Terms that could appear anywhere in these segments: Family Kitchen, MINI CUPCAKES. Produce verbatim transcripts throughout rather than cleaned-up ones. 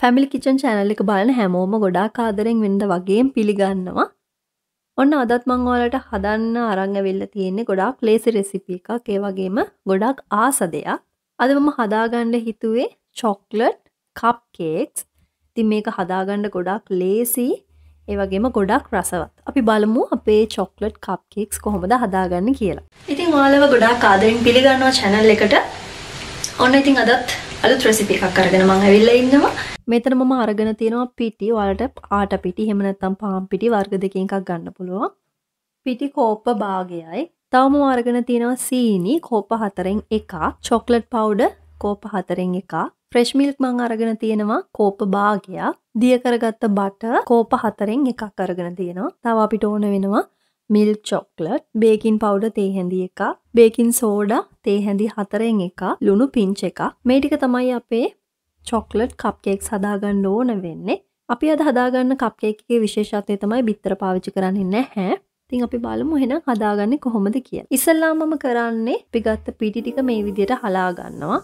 Family Kitchen channel එක බලන හැමෝම ගොඩාක් ආදරෙන් වෙනද වගේම පිළිගන්නවා. ඔන්න අදත් මම ඔයාලට හදන්න අරන් ඇවිල්ලා තියෙන්නේ ගොඩාක් ලේසි රෙසිපි එකක්. ඒ වගේම ගොඩාක් ආස දෙයක්. අද මම හදාගන්න හිතුවේ chocolate cupcakes. ඉතින් මේක හදාගන්න ගොඩාක් ලේසි. ඒ වගේම ගොඩාක් රසවත්. අපි බලමු අපේ chocolate cupcakes කොහොමද හදාගන්න කියලා. ඉතින් ඔයාලව ගොඩාක් ආදරෙන් පිළිගන්නවා channel එකට. ඔන්න ඉතින් අදත් අලුත් recipe එකක් අරගෙන මම ඇවිල්ලා ඉන්නවා. මෙතන මම අරගෙන තියෙනවා පිටි. ඔයාලට ආට පිටි එහෙම නැත්නම් පාන් පිටි වර්ග දෙකකින් එකක් ගන්න පුළුවන්. පිටි කෝප භාගයයි. තව මම අරගෙන තියෙනවා සීනි කෝප හතරෙන් එකක්, chocolate powder කෝප හතරෙන් එකක්, fresh milk මම අරගෙන තියෙනවා කෝප භාගයක්, දිය කරගත්ත බටර් කෝප හතරෙන් එකක් අරගෙන තියෙනවා. තව අපිට ඕන වෙනවා milk chocolate, baking powder තේ හැඳි එකක්, baking soda තේ හැඳි හතරෙන් එකක්, ලුණු පින්ච් එකක්. මේ ටික තමයි අපේ chocolate cupcakes හදාගන්න ඕන වෙන්නේ. අපි අද හදාගන්න cupcake එකේ විශේෂත්වය තමයි බිත්තර පාවිච්චි කරන්නේ නැහැ. ඉතින් අපි බලමු එහෙනම් හදාගන්නේ කොහොමද කියලා. ඉස්සල්ලාම මම කරන්නේ අපි ගත්ත පිටි ටික මේ විදිහට හලා ගන්නවා.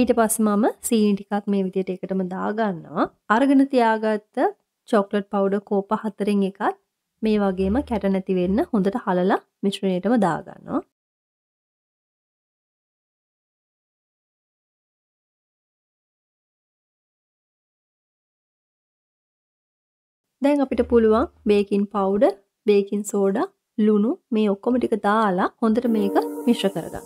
ඊට පස්සේ මම සීනි ටිකක් මේ විදිහට එකටම දා ගන්නවා. අරගෙන තියාගත්ත chocolate powder කෝප හතරෙන් එකක් මේ වගේම කැට නැති වෙන්න හොඳට හලලා මිශ්‍රණයටම දා ගන්නවා. දැන් අපිට පුළුවන් baking powder, baking soda, ලුණු මේ ඔක්කොම ටික දාලා හොඳට මේක මිශ්‍ර කරගන්න.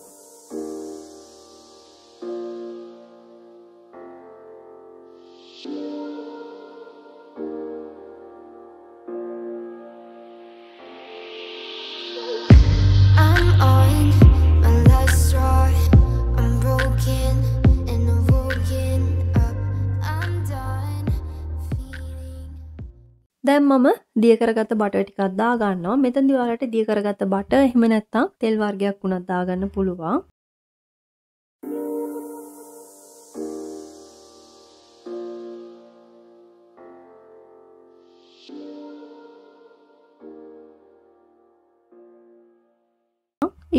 දැන් මම දිය කරගත්ත බටර් ටිකක් දා ගන්නවා. මෙතනදී ඔයාලට දිය කරගත්ත බටර් එහෙම නැත්නම් තෙල් වර්ගයක් වුණත් දා ගන්න පුළුවන්.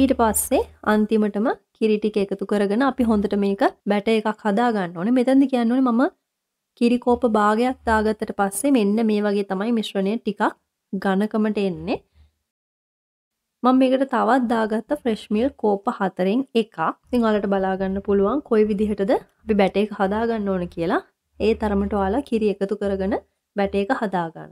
ඊට පස්සේ අන්තිමටම කිරි ටික එකතු කරගෙන අපි හොඳට මේක බැටර් එකක් හදා ගන්න ඕනේ. මෙතනදී කියන්නේ මම කිරි කෝප භාගයක් දාගත්තට පස්සේ මෙන්න මේ වගේ තමයි මිශ්‍රණය ටිකක් ඝනකමට එන්නේ. මම මේකට තවත් දාගත්ත fresh milk කෝප හතරෙන් එකක්. ඉතින් ඔයාලට බලා ගන්න පුළුවන් කොයි විදිහටද අපි බැටර් එක හදා ගන්න ඕන කියලා. ඒ තරමට ඔයාලා කිරි එකතු කරගෙන බැටර් එක හදා ගන්න.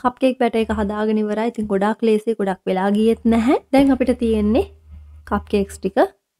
කප්කේක් බැටර් එක හදාගෙන ඉවරයි. ඉතින් ගොඩාක් ලේසියි, ගොඩක් වෙලා ගියෙත් නැහැ. දැන් අපිට තියෙන්නේ කප්කේක්ස් ටික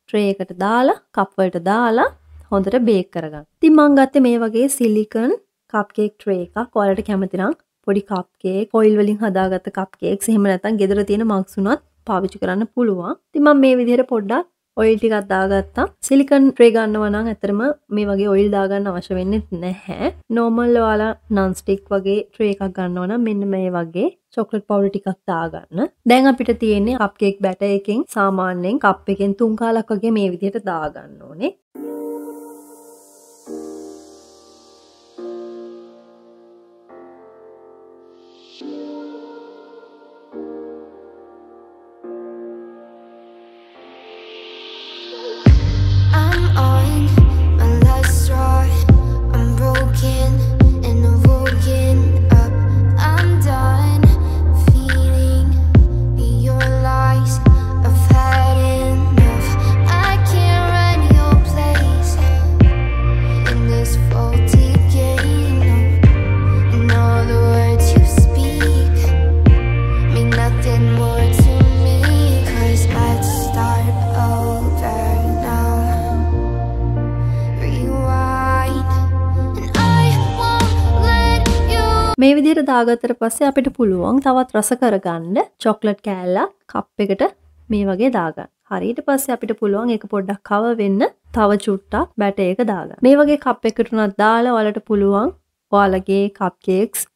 ට්‍රේ එකට දාලා කප් වලට දාලා හොඳට බේක් කරගන්න. ඉතින් මම ගත්තේ මේ වගේ සිලිකන් කප්කේක් ට්‍රේ එකක්. ඔයාලට කැමති නම් පොඩි කප්කේක් ඔයිල් වලින් හදාගත්ත කප්කේක්ස් එහෙම නැත්නම් ගෙදර තියෙන මග්ස් උනත් පාවිච්චි කරන්න පුළුවන්. ඉතින් මම මේ විදිහට පොඩ්ඩක් ඔයිල් ටිකක් දාගත්තා. සිලිකන් ට්‍රේ ගන්නවා නම් ඇත්තටම මේ වගේ ඔයිල් දාගන්න අවශ්‍ය වෙන්නේ නැහැ. නෝමල් ඔයාලා නන් ස්ටික් වගේ ට්‍රේ එකක් ගන්නවා නම් මෙන්න මේ වගේ chocolate powder ටිකක් දාගන්න. දැන් අපිට තියෙන්නේ cupcake batter එකෙන් සාමාන්‍යයෙන් කප් එකෙන් තුන් කාලක් වගේ මේ විදිහට දාගන්න ඕනේ. මේ විදිහට දාගත්තට පස්සේ අපිට පුළුවන් තවත් රස කරගන්න chocolate කෑල්ලක් කප් එකට මේ වගේ දාගන්න. හරි ඊට පස්සේ අපිට පුළුවන් ඒක පොඩ්ඩක් කව වෙන්න තව චුට්ටක් බැටර් එක දාගන්න. මේ වගේ කප් එකකට උනත් දාලා ඔයාලට පුළුවන් ඔයාලගේ කප්කේක්ස්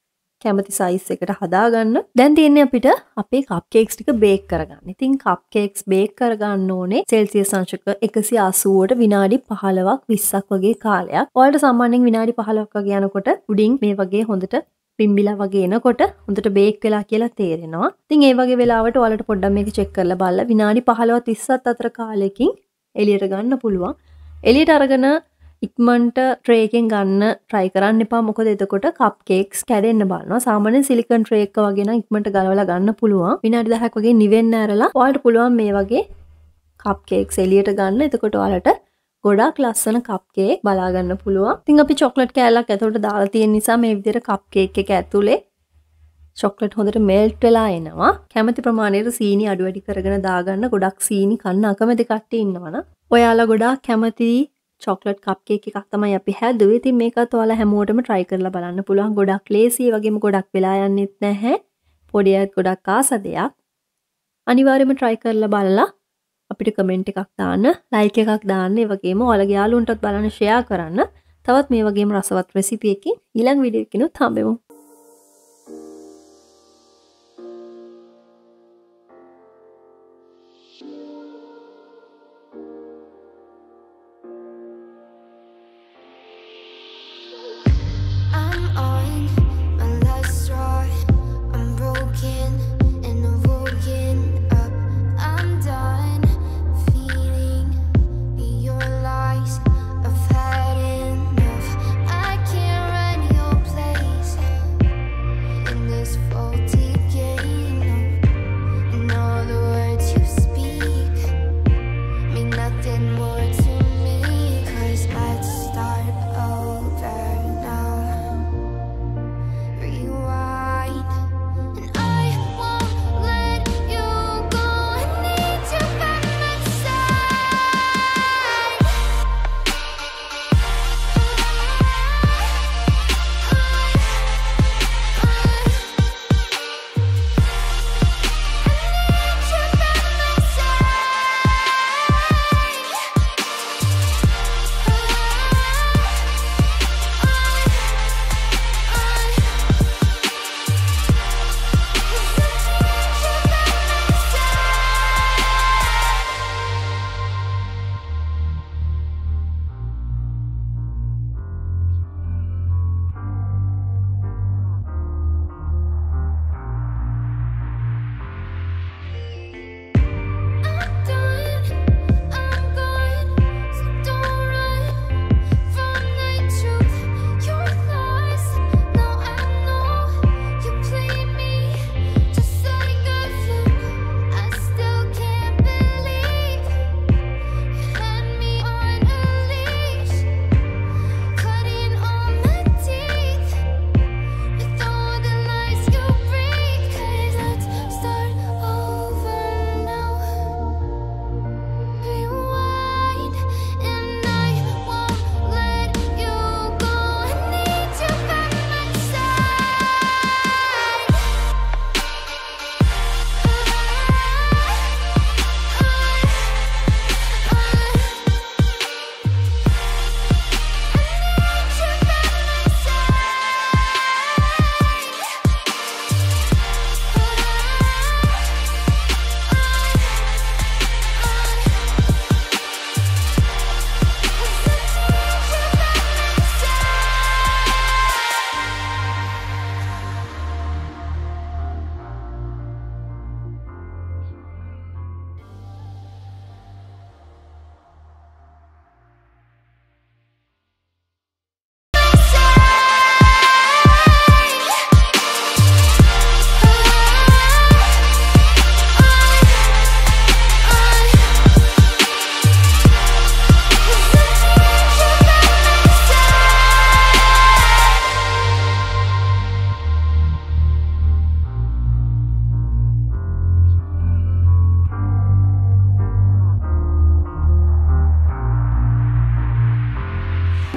කැමති size එකට හදාගන්න. දැන් තියෙන්නේ අපිට අපේ කප්කේක්ස් ටික බේක් කරගන්න. ඉතින් කප්කේක්ස් බේක් කරගන්න ඕනේ සෙල්සියස් අංශක එකසිය අසූවට විනාඩි පහළොවක් විස්සක් වගේ කාලයක්. ඔයාලට සාමාන්‍යයෙන් විනාඩි පහළොවක් වගේ යනකොට උඩින් මේ වගේ හොඳට පිම්බිලා වගේ එනකොට හොඳට බේක් වෙලා කියලා තේරෙනවා. ඉතින් ඒ වගේ වෙලාවට ඔයාලට පොඩ්ඩක් මේක චෙක් කරලා බලලා විනාඩි පහළොව තිස්සත් අතර කාලෙකින් එළියට ගන්න පුළුවන්. එළියට අරගෙන ඉක්මනට ට්‍රේ එකෙන් ගන්න try කරන්න එපා. මොකද එතකොට කප් කේක්ස් කැඩෙන්න බලනවා. සාමාන්‍යයෙන් සිලිකන් ට්‍රේ එක වගේ නම් ඉක්මනට ගලවලා ගන්න පුළුවන්. විනාඩි දහයක් වගේ නිවෙන්න ඇරලා ඔයාලට පුළුවන් මේ වගේ කප් කේක්ස් එළියට ගන්න. එතකොට ඔයාලට ගොඩාක් ලස්සන කප් කේක් බලා ගන්න පුළුවන්. ඉතින් අපි චොක්ලට් කෑල්ලක් ඇතුළට දාලා තියෙන නිසා මේ විදිහට කප් කේක් එක ඇතුලේ චොක්ලට් හොඳට මෙල්ට් වෙලා එනවා. කැමති ප්‍රමාණයට සීනි අඩු වැඩි කරගෙන දාගන්න. ගොඩක් සීනි කන්න අකමැති කට්ටිය ඉන්නවනම් ඔයාලා ගොඩාක් කැමති චොක්ලට් කප් කේක් එකක් තමයි අපි හැදුවේ. ඉතින් මේකත් ඔයාලා හැමෝටම try කරලා බලන්න පුළුවන්. ගොඩක් ලේසි වගේම ගොඩක් වෙලා යන්නෙත් නැහැ. පොඩි අයත් ගොඩක් ආස දෙයක්. අනිවාර්යයෙන්ම try කරලා බලලා අපිට කමෙන්ට් එකක් දාන්න, ලයික් එකක් දාන්න, ඒ වගේම ඔයාලගේ යාළුවන්ටත් බලන්න ෂෙයා කරන්න. තවත් මේ වගේම රසවත් රෙසිපි එකකින් ඊළඟ වීඩියෝ එකකිනුත් හම්බෙමු.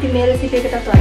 Primero sí que te tatuaje.